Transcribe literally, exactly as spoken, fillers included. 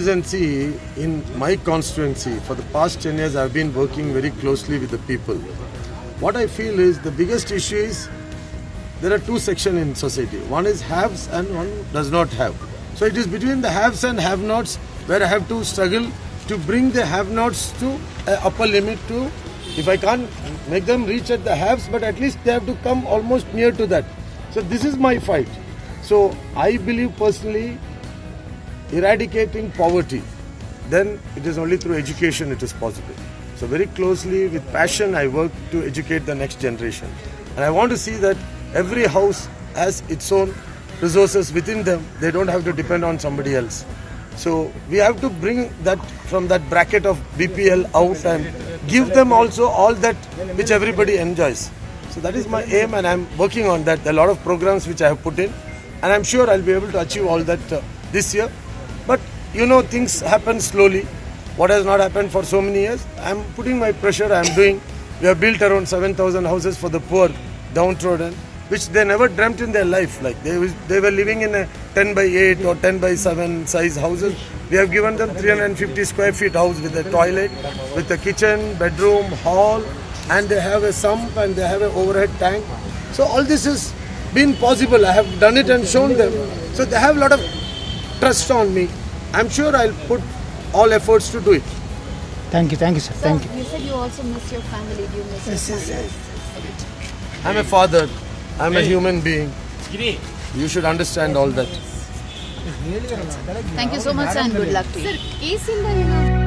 citizency in my constituency, for the past ten years I've been working very closely with the people. What I feel is the biggest issue is there are two sections in society. One is haves and one does not have. So it is between the haves and have-nots where I have to struggle to bring the have-nots to an upper limit to, if I can't make them reach at the haves, but at least they have to come almost near to that. So this is my fight. So I believe personally, eradicating poverty, then it is only through education it is possible. So very closely with passion I work to educate the next generation. And I want to see that every house has its own resources within them. They don't have to depend on somebody else. So we have to bring that from that bracket of B P L out and give them also all that which everybody enjoys. So that is my aim and I'm working on that. There are a lot of programs which I have put in and I'm sure I'll be able to achieve all that uh, this year. But you know, things happen slowly. What has not happened for so many years, I'm putting my pressure, I'm doing. We have built around seven thousand houses for the poor, downtrodden, which they never dreamt in their life. Like they, was, they were living in a ten by eight or ten by seven size houses. We have given them three hundred fifty square feet house with a toilet, with a kitchen, bedroom, hall, and they have a sump and they have an overhead tank. So all this has been possible. I have done it and shown them. So they have a lot of trust on me. I'm sure I'll put all efforts to do it. Thank you, thank you, sir. Sir, thank you. You said you also miss your family. Do you miss yes, your family? Yes, yes. I'm a father. I'm a human being. You should understand all that. Thank you so much, sir, and good luck to you. Sir,